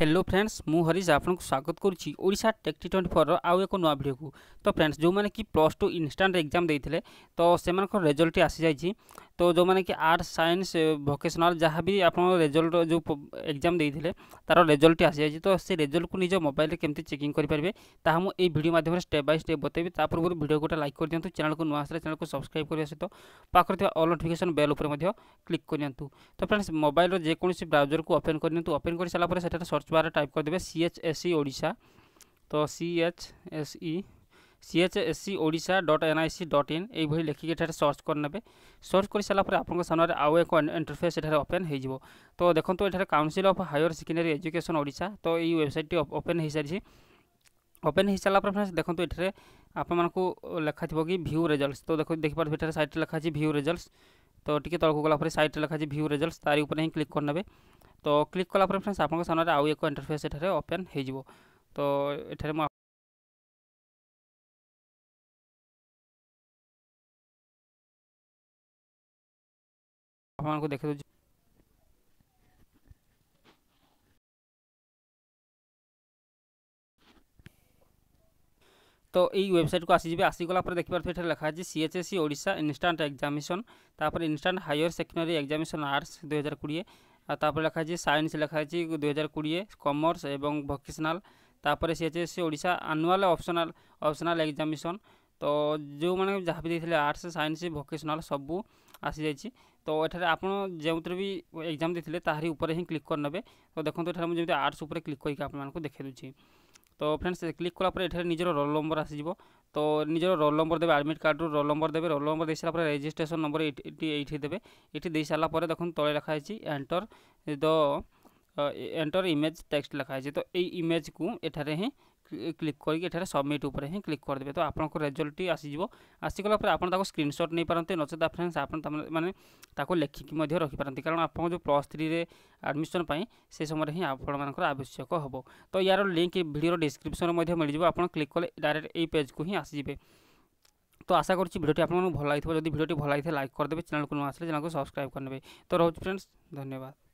Hello friends मु हरीश आपन को स्वागत करुच्ची ओडिशा टेक 24 आउ एक नुआ भिडियो को। तो फ्रेंड्स जो माने कि प्लस टू इनस्टांट एग्जाम देइथिले तो सेमन को रिजल्ट आसी जाईची। तो जो माने कि आर्ट साइंस वोकेशनल जहाँ भी आपन रिजल्ट जो एग्जाम देइथिले तार रिजल्ट आसी जाईची। तो से रिजल्ट को निज मोबाइल रे केमते चेकिंग करि परबे ताहा मु ए वीडियो माध्यम रे स्टेप बाय स्टेप बतेबी। ता पूर्व वीडियो कोटा लाइक कर दियंतु, चैनल को नुआ आसले चैनल को सब्सक्राइब करिया सहित पाखर थिबा ऑल नोटिफिकेशन बेल ऊपर मध्य क्लिक कर दियंतु। तो फ्रेंड्स मोबाइल रो जे कोनोसी ब्राउजर को ओपन कर दियंतु। ओपन करि सला पर सेटा सर्च बार टाइप कर देबे chse ओडिशा। तो chse chseodisha.nic.in एई भई लेखि के सर्च कर नेबे। सर्च कर सला पर आपन सामने रे आउ एक इंटरफेस एठार ओपन हे जिवो। तो देखन तो एठार council of higher secondary education Odisha तो एई वेबसाइट ओपन हे सारी। ओपन हे सला पर फ्रेंड्स देखन तो एठार आपन मन को लेखा थिबो कि व्यू रिजल्ट्स। तो देखो देखि पर एठार साइट लेखा छि व्यू रिजल्ट्स। तो टिके तल को गला पर साइट लेखा छि व्यू रिजल्ट्स तारि ऊपर ही क्लिक कर नेबे। तो क्लिक कला पर फ्रेंड्स आपन सामने रे आउ एक इंटरफेस एठार ओपन हे जिवो। तो एठार म को देख दो। तो यही वेबसाइट को आसीजे आसीगला पर देखि पारथे लिखा जे सीएचएससी ओडिशा इंस्टेंट एग्जामिनेशन तापर instant higher secondary examination arts 2020 आ तापर लिखा जे साइंस लिखा जे 2020 कॉमर्स एवं वोकेशनल तापर CHSC Odisha annual optional optional examination. तो जो माने जहाँ भी देते आर्ट्स साइंस वोकेशनल सबू आसी जाइए। तो एठार आपन जो भी एग्जाम देते ताहरी ऊपर ही क्लिक कर नेबे। तो देखो एठार मुझे आर्ट्स ऊपर क्लिक करके आपको देखे दूसरी। तो फ्रेंड्स क्लिक कला पर एठार निजर रोल नंबर आसीज। तो निजर रोल नंबर देवे एडमिट कार्ड रोल नंबर देवे। रोल नंबर दे सारा पर रजिस्ट्रेशन नंबर ये देवे। ये सारा पर देखो तले लिखाई enter the enter image text लिखाई। तो यही इमेज को एठार ही क्लिक करके एठार सबमिट ऊपर ही क्लिक कर देबे। तो आपन को रिजल्ट आसीज। आसीगला पर आपन ताको स्क्रीनशॉट नहीं पारते नचेता फ्रेंड्स आपन माने ताको लेखिक मध्य रखि पारते कारण आपन जो प्लस 3 रे एडमिशन पई से समय ही आपन मानकर आवश्यक हबो। तो यार लिंक वीडियो डिस्क्रिप्शन रे मध्य मिल जइबो। आपन क्लिक करले डायरेक्ट ए पेज को ही आसीजिबे। तो आशा करछि वीडियोटी आपन भल लागिथबो। जदि वीडियोटी भल लागिथे लाइक कर देबे, चैनल को न आसले चैनल को सब्सक्राइब कर नेबे। तो रहु फ्रेंड्स धन्यवाद।